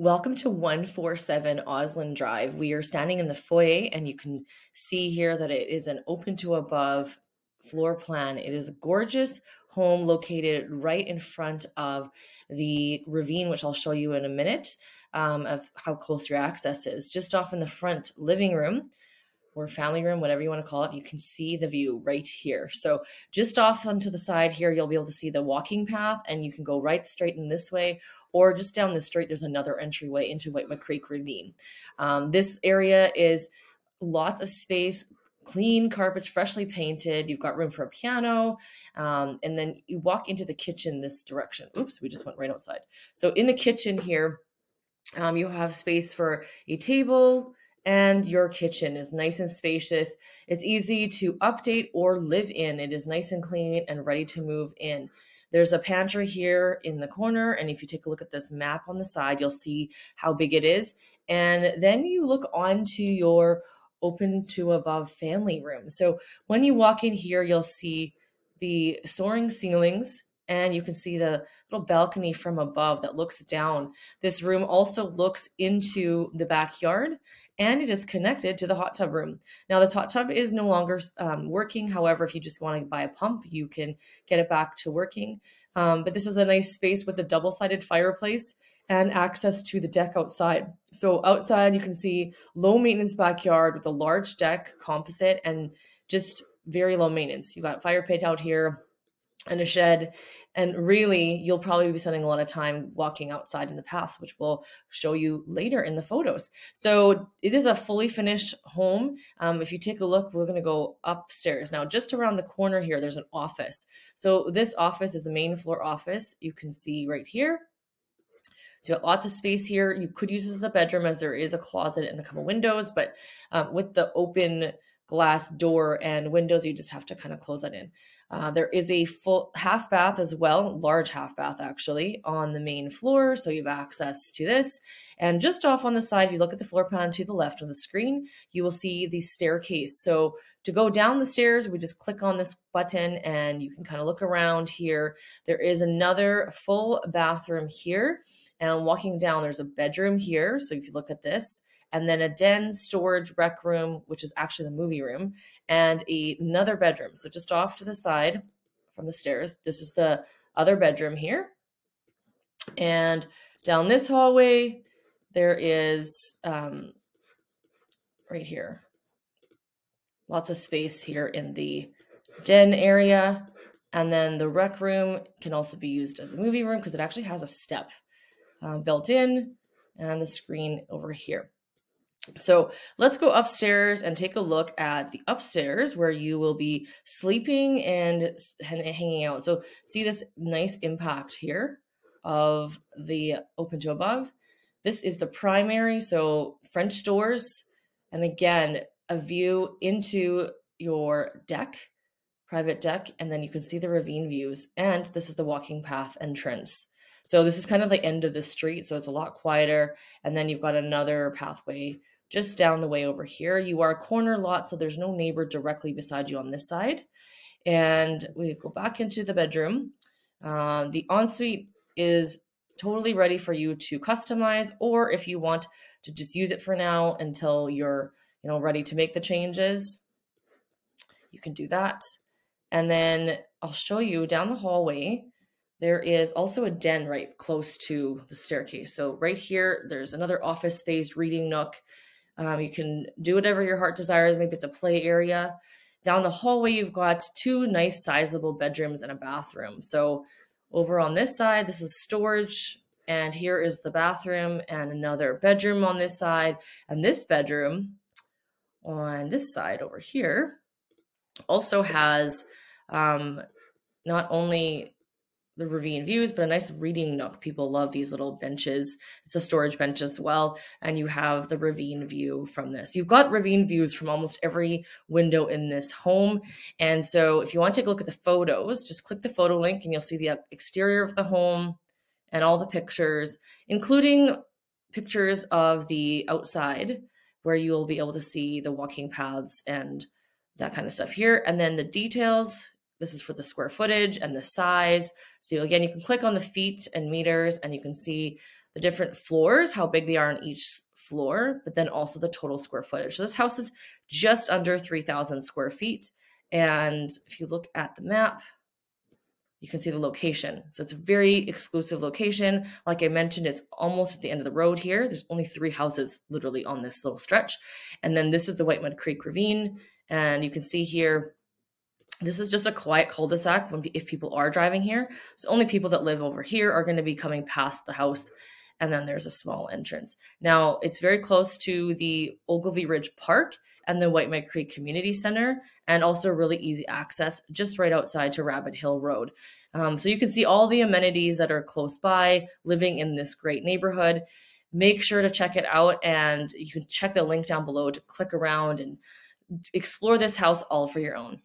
Welcome to 147 Osland Drive. We are standing in the foyer and you can see here that it is an open to above floor plan. It is a gorgeous home located right in front of the ravine, which I'll show you in a minute, of how close your access is. Just off in the front living room or family room, whatever you want to call it, you can see the view right here. So just off onto the side here, you'll be able to see the walking path and you can go right straight in this way, or just down the street, there's another entryway into Whitemud Creek Ravine. This area is lots of space, clean carpets, freshly painted. You've got room for a piano. And then you walk into the kitchen this direction. Oops, we just went right outside. So in the kitchen here, you have space for a table, and your kitchen is nice and spacious. It's easy to update or live in. It is nice and clean and ready to move in. There's a pantry here in the corner, and if you take a look at this map on the side, you'll see how big it is. And then you look onto your open to above family room. So when you walk in here, you'll see the soaring ceilings, and you can see the little balcony from above that looks down. This room also looks into the backyard, and it is connected to the hot tub room. Now this hot tub is no longer working. However, if you just want to buy a pump, you can get it back to working. But this is a nice space with a double-sided fireplace and access to the deck outside. So outside you can see low maintenance backyard with a large deck composite and just very low maintenance. You've got a fire pit out here and a shed, and really you'll probably be spending a lot of time walking outside in the paths, which we'll show you later in the photos. So it is a fully finished home. If you take a look, we're going to go upstairs. Now just around the corner here, there's an office. So this office is a main floor office. You can see right here. So you got lots of space here. You could use this as a bedroom, as there is a closet and a couple windows, but with the open glass door and windows, you just have to kind of close that in. There is a full half bath as well, large half bath actually, on the main floor. So you have access to this. And just off on the side, if you look at the floor plan to the left of the screen, you will see the staircase. So to go down the stairs, we just click on this button and you can kind of look around here. There is another full bathroom here. And walking down, there's a bedroom here. So if you look at this, and then a den, storage, rec room, which is actually the movie room, and another bedroom. So just off to the side from the stairs, this is the other bedroom here. And down this hallway, there is right here, lots of space here in the den area. And then the rec room can also be used as a movie room because it actually has a step built in, and the screen over here. So let's go upstairs and take a look at the upstairs where you will be sleeping and hanging out. So see this nice impact here of the open to above. This is the primary, so French doors. And again, a view into your deck, private deck, and then you can see the ravine views. And this is the walking path entrance. So this is kind of the end of the street, so it's a lot quieter. And then you've got another pathway just down the way over here. You are a corner lot, so there's no neighbor directly beside you on this side. And we go back into the bedroom. The ensuite is totally ready for you to customize, or if you want to just use it for now until you're, you know, ready to make the changes, you can do that. And then I'll show you down the hallway. There is also a den right close to the staircase. So right here, there's another office space, reading nook. You can do whatever your heart desires. Maybe it's a play area. Down the hallway, you've got two nice sizable bedrooms and a bathroom. So over on this side, this is storage. And here is the bathroom and another bedroom on this side. And this bedroom on this side over here also has not only the ravine views, but a nice reading nook. People love these little benches. It's a storage bench as well. And you have the ravine view from this. You've got ravine views from almost every window in this home. And so if you want to take a look at the photos, just click the photo link and you'll see the exterior of the home and all the pictures, including pictures of the outside where you will be able to see the walking paths and that kind of stuff here. And then the details. This is for the square footage and the size. So again, you can click on the feet and meters and you can see the different floors, how big they are on each floor, but then also the total square footage. So this house is just under 3,000 square feet. And if you look at the map, you can see the location. So it's a very exclusive location. Like I mentioned, it's almost at the end of the road here. There's only 3 houses literally on this little stretch. And then this is the Whitemud Creek Ravine. And you can see here, this is just a quiet cul-de-sac if people are driving here. So only people that live over here are going to be coming past the house. And then there's a small entrance. Now, it's very close to the Ogilvie Ridge Park and the Whitemud Creek Community Center, and also really easy access just right outside to Rabbit Hill Road. So you can see all the amenities that are close by living in this great neighborhood. Make sure to check it out, and you can check the link down below to click around and explore this house all for your own.